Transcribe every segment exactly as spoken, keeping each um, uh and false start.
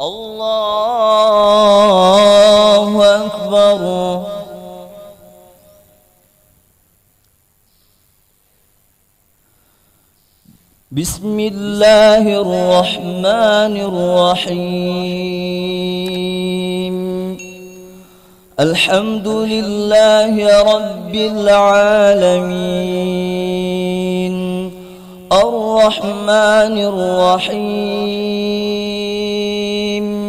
الله أكبر. بسم الله الرحمن الرحيم. الحمد لله رب العالمين. الرحمن الرحيم.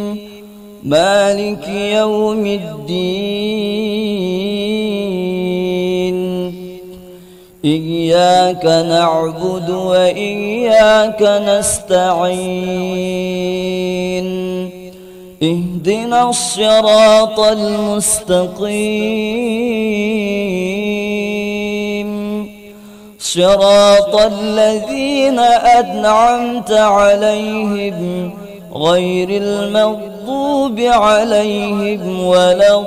مالك يوم الدين. إياك نعبد وإياك نستعين. اهدنا الصراط المستقيم. صراط الذين أنعمت عليهم غير المغضوب عليهم ولا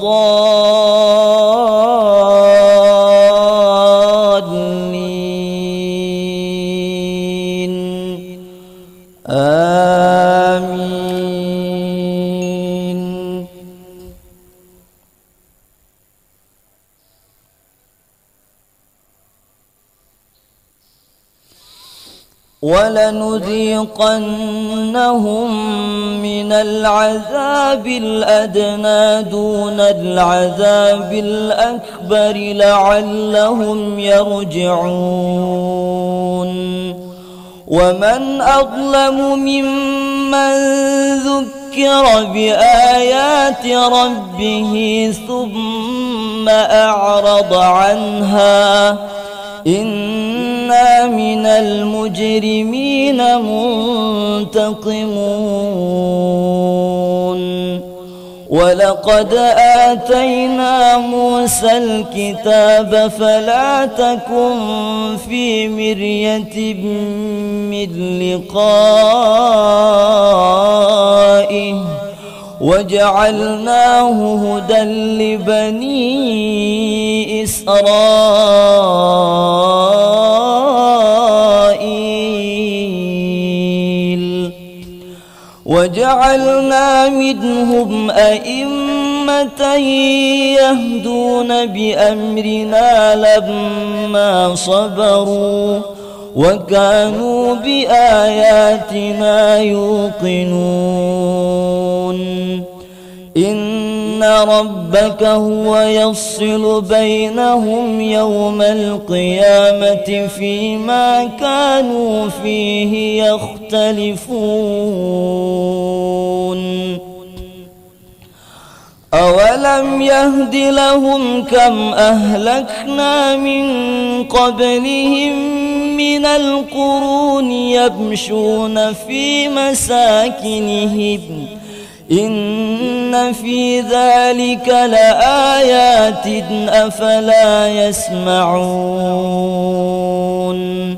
الضالين. آمين. ولنذيقنهم من العذاب الأدنى دون العذاب الأكبر لعلهم يرجعون. ومن أظلم ممن ذكر بآيات ربه ثم أعرض عنها. إنا من المجرمين منتقمون. ولقد آتينا موسى الكتاب فلا تكن في مرية من لقائه وجعلناه هدى لبني إسرائيل. وجعلنا منهم أئمة يهدون بأمرنا لما صبروا وكانوا بآياتنا يوقنون. إن ربك هو يفصل بينهم يوم القيامة فيما كانوا فيه يختلفون. أَوَلَمْ يَهْدِ لَهُمْ كَمْ أَهْلَكْنَا مِنْ قَبْلِهِمْ مِنَ الْقُرُونِ يَمْشُونَ فِي مَسَاكِنِهِمْ. إِنَّ فِي ذَلِكَ لَآيَاتٍ أَفَلَا يَسْمَعُونَ.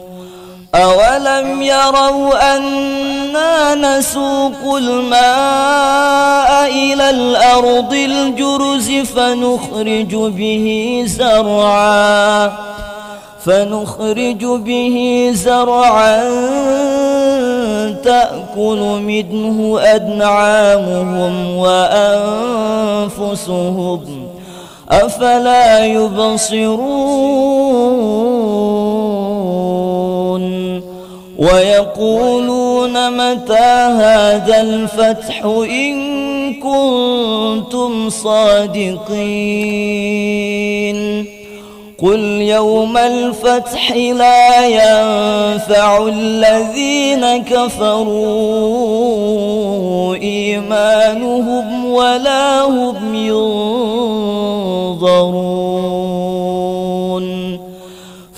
أَوَلَمْ يَرَوْا أَنَّا نَسُوقُ الْمَاءَ إِلَى الْأَرْضِ الْجُرُزِ فَنُخْرِجُ بِهِ زَرْعًا فَنُخْرِجُ بِهِ زَرْعًا تَأْكُلُ مِنْهُ أَنْعَامُهُمْ وَأَنْفُسُهُمْ. أَفَلَا يُبْصِرُونَ. ويقولون متى هذا الفتح إن كنتم صادقين. قل يوم الفتح لا ينفع الذين كفروا إيمانهم ولا هم ينظرون.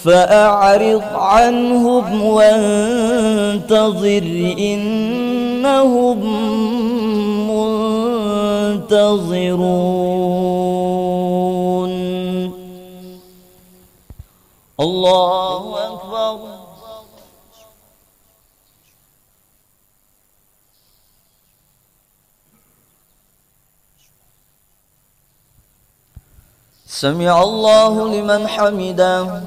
فأعرض عنهم وانتظر إنهم منتظرون. الله أكبر. سمع الله لمن حمده.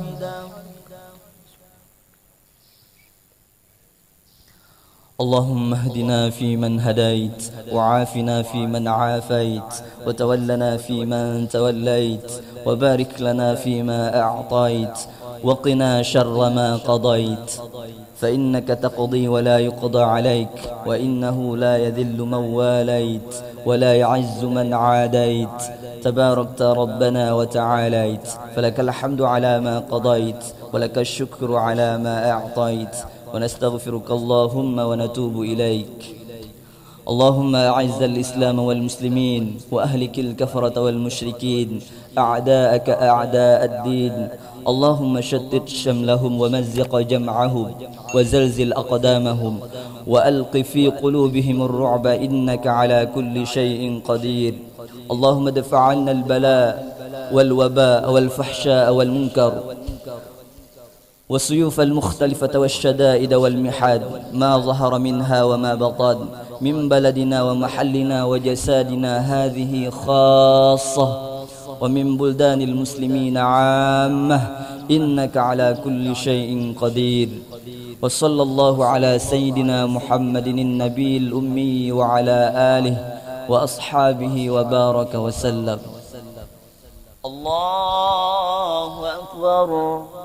اللهم اهدنا فيمن هديت، وعافنا فيمن عافيت، وتولنا فيمن توليت، وبارك لنا فيما أعطيت، وقنا شر ما قضيت، فإنك تقضي ولا يقضى عليك، وإنه لا يذل من واليت ولا يعز من عاديت، تباركت ربنا وتعاليت، فلك الحمد على ما قضيت، ولك الشكر على ما أعطيت، ونستغفرك اللهم ونتوب إليك. اللهم أعز الإسلام والمسلمين، وأهلك الكفرة والمشركين، أعداءك أعداء الدين. اللهم شتت شملهم ومزق جمعهم وزلزل أقدامهم وألق في قلوبهم الرعب، إنك على كل شيء قدير. اللهم ادفع عنا البلاء والوباء والفحشاء والمنكر والسيوف المختلفة والشدائد والمحاد، ما ظهر منها وما بطن، من بلدنا ومحلنا وجسادنا هذه خاصة، ومن بلدان المسلمين عامة، إنك على كل شيء قدير. وصلى الله على سيدنا محمد النبي الأمي وعلى آله وأصحابه وبارك وسلم. الله أكبر.